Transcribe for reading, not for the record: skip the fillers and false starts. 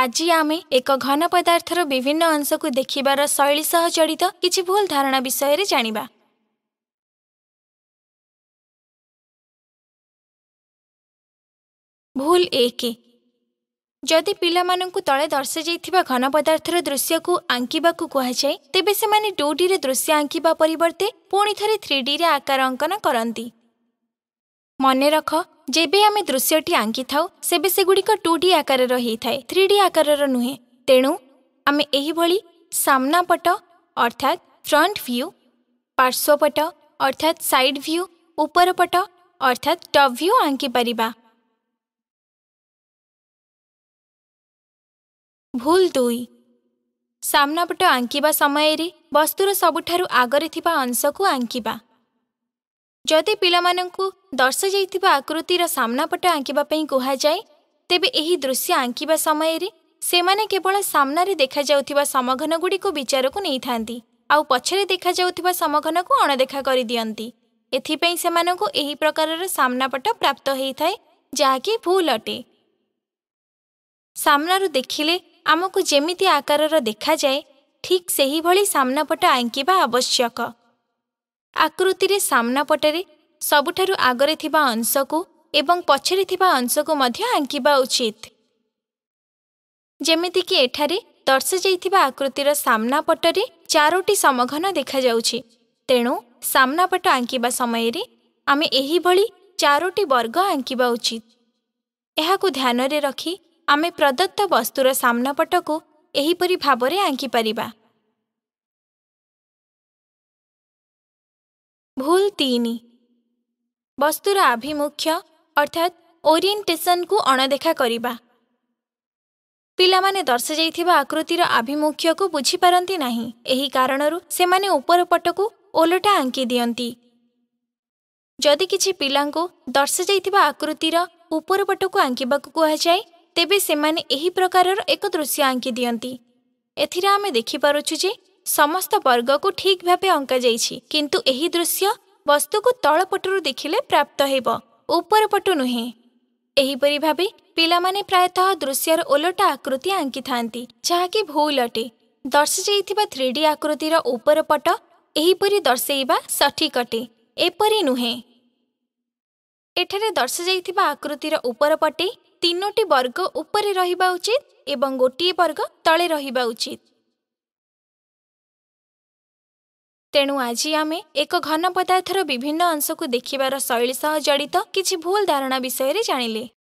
आज आम एक घन पदार्थर विभिन्न अंश को देखिबार शैली सह जड़ित किछि भूल धारणा विषय रे जानिबा। भूल एक, जदि पिलामानंकु तले दर्शाइथिबा घन पदार्थर दृश्य को आंकिबाकु कहुछै तेबे सेमाने 2D रे दृश्य आंकिबा परिवर्ते पुणी थरे 3D रे आकार अंकन करंती। मने रख जेबे आमे दृश्यटी आंकी थाउ सेबे सेगुड़िक 2D आकारर होई थाए, 3D आकारर नुहे। तेणु आमे एही भली सामना पट अर्थात फ्रंट व्यू, पार्श्वपट अर्थात साइड व्यू, उपरपट अर्थात टॉप व्यू आंकी परिबा। भूल दुई, सामनापट आंकिबा समय रे वस्तुर सबुठारु आगरे थिबा अंशकु आंकिबा। जदि पिलामानंकु दर्शाइथिबा आकृतिर सामनापट आंकिबा पई कोहा जाय तेबे एही दृश्य आंकिबा समय रे सेमाने केवल सामना रे देखा जाउथिबा समघन गुडीको विचारकु नै थांती आउ पछरे देखा जाउथिबा समघनकु अणदेखा करि दियंती। एथि पई सेमानंकु एही प्रकारर सामनापट प्राप्त होइ थाए जाकि भूल अटे। सामनारु देखिले आमको जेमिति आकारर देखा जाए ठीक सेही भली सामनापट आंकिबा आवश्यक। आकृति रे सामनापटरे सबुठारु आगरे थिबा अंशकु एवं पछरे थिबा अंशकु मध्य आंकिबा उचित। जेमिति कि एठारे दर्शाइथिबा आकृतिर सामनापटरे चारोटी समघन देखा जाउछि। तेणु सामनापट आंकिबा समय रे आमे एही भली चारोटी वर्ग आंकिबा उचित। एहाकु ध्यान रे रखी आमे प्रदत्त वस्तुर सामनापट को एहीपरि भावरे आंकी परिबा। भूल तीन, वस्तुर आभिमुख्य अर्थात ओरिएंटेशन को अणदेखा करिबा। पिलामाने दर्शाइथिबा आकृतिर आभिमुख्य को बुझी पारंती नाही, एही कारणरु सेमाने उपर पटकु ओलटा आंकी दियंती। जदि किछि पिलांको दर्शाइथिबा आकृतिर उपर पटकु आंकीबाकु कोहा जाय तेबे सेमाने एही प्रकारर एक दृश्य आंकी दियंती। एथिरा आमे देखि पारुछु जे समस्त वर्ग को ठीक भाबे अंका जाईछि, किंतु एही दृश्य वस्तु को तळ पटरु देखिले प्राप्त हेबो, उपर पटु नहे। एही परि भाबे पिलामाने प्रायतः दृश्यर ओलटा आकृति आंकी थांती जाहाकी भूल अटे। दर्शाइथिबा 3D आकृतिर उपर पट एही परि दर्शाइबा सठिक अटे, एपरि नहे। एठारे दर्शाइथिबा आकृतिर उपर पटे तीनोटी वर्ग उपरे रहिबा उचित एवं गोटी वर्ग तले रहिबा उचित। तेणु आज आम एक घन पदार्थर विभिन्न अंश को देखिबार शैली सह जड़ित किछि भूल धारणा विषय रे जानिले।